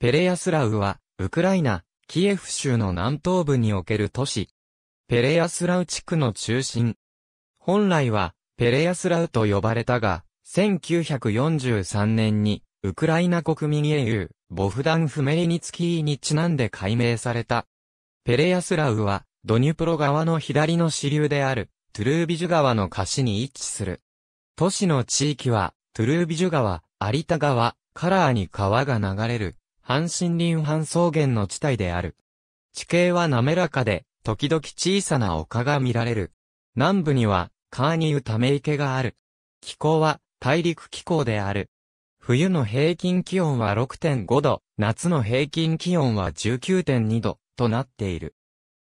ペレヤスラウは、ウクライナ、キエフ州の南東部における都市。ペレヤスラウ地区の中心。本来は、ペレヤスラウと呼ばれたが、1943年に、ウクライナ国民英雄、ボフダン・フメリニツキーにちなんで改名された。ペレヤスラウは、ドニュプロ川の左の支流である、トゥルービジュ川の下支に位置する。都市の地域は、トゥルービジュ川、有田川、カラーに川が流れる、半森林半草原の地帯である。地形は滑らかで、時々小さな丘が見られる。南部には、カーニウため池がある。気候は、大陸気候である。冬の平均気温は 6.5 度、夏の平均気温は 19.2 度となっている。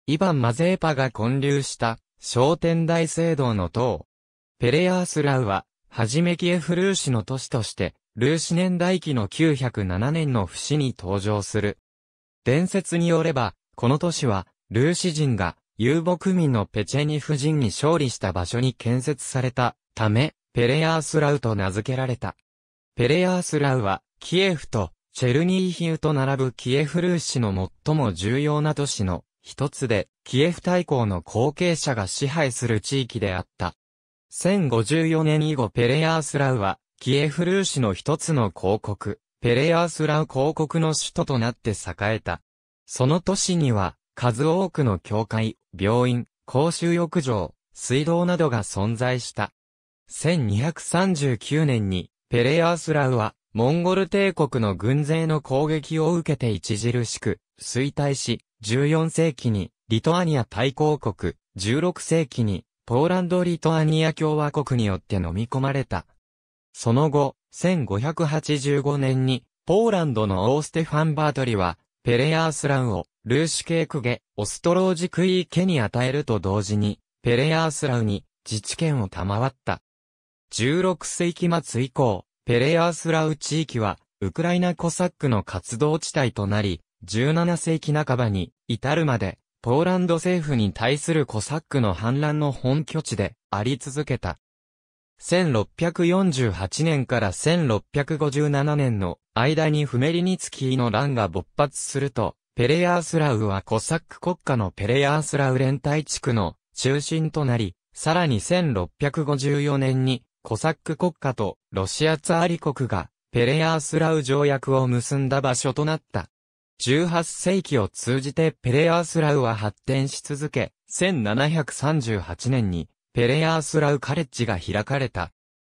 イヴァン・マゼーパが建立した商店大聖堂の塔。ペレヤースラウは、はじめキエフ・ルーシの都市として、ルーシ年代記の907年の節に登場する。伝説によれば、この都市は、ルーシ人が遊牧民のペチェニフ人に勝利した場所に建設されたため、ペレヤースラウと名付けられた。ペレヤースラウは、キエフとチェルニーヒウと並ぶキエフルーシの最も重要な都市の一つで、キエフ大公の後継者が支配する地域であった。1054年以後ペレヤースラウは、キエフルーシの一つの公国、ペレヤースラウ公国の首都となって栄えた。その都市には、数多くの教会、病院、公衆浴場、水道などが存在した。1239年に、ペレヤースラウは、モンゴル帝国の軍勢の攻撃を受けて著しく、衰退し、14世紀に、リトアニア大公国、16世紀に、ポーランド・リトアニア共和国によって飲み込まれた。その後、1585年に、ポーランドの王ステファン・バートリは、ペレヤースラウを、ルーシ系区下、オストロージクイー家に与えると同時に、ペレヤースラウに自治権を賜った。16世紀末以降、ペレヤースラウ地域は、ウクライナコサックの活動地帯となり、17世紀半ばに至るまで、ポーランド政府に対するコサックの反乱の本拠地であり続けた。1648年から1657年の間にフメリニツキーの乱が勃発すると、ペレヤースラウはコサック国家のペレヤースラウ連帯地区の中心となり、さらに1654年にコサック国家とロシアツァーリ国がペレヤースラウ条約を結んだ場所となった。18世紀を通じてペレヤースラウは発展し続け、1738年にペレヤースラウカレッジが開かれた。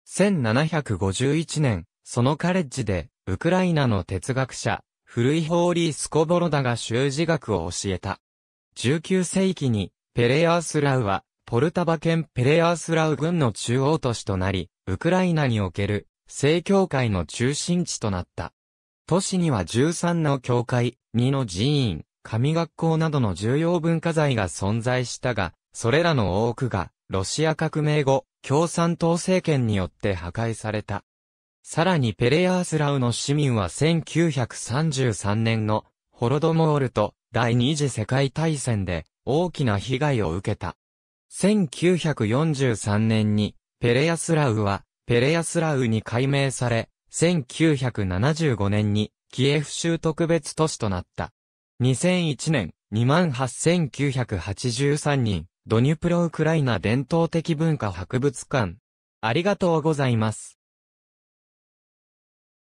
1751年、そのカレッジでウクライナの哲学者、フルイホーリー・スコボロダが習字学を教えた。19世紀に、ペレヤースラウは、ポルタバ県ペレヤースラウ郡の中央都市となり、ウクライナにおける、正教会の中心地となった。都市には13の教会、2の寺院、神学校などの重要文化財が存在したが、それらの多くが、ロシア革命後、共産党政権によって破壊された。さらにペレヤースラウの市民は1933年のホロドモールと第二次世界大戦で大きな被害を受けた。1943年にペレヤスラウはペレヤスラウに改名され、1975年にキエフ州特別都市となった。2001年 28,983 人ドニュプロウクライナ伝統的文化博物館。ありがとうございます。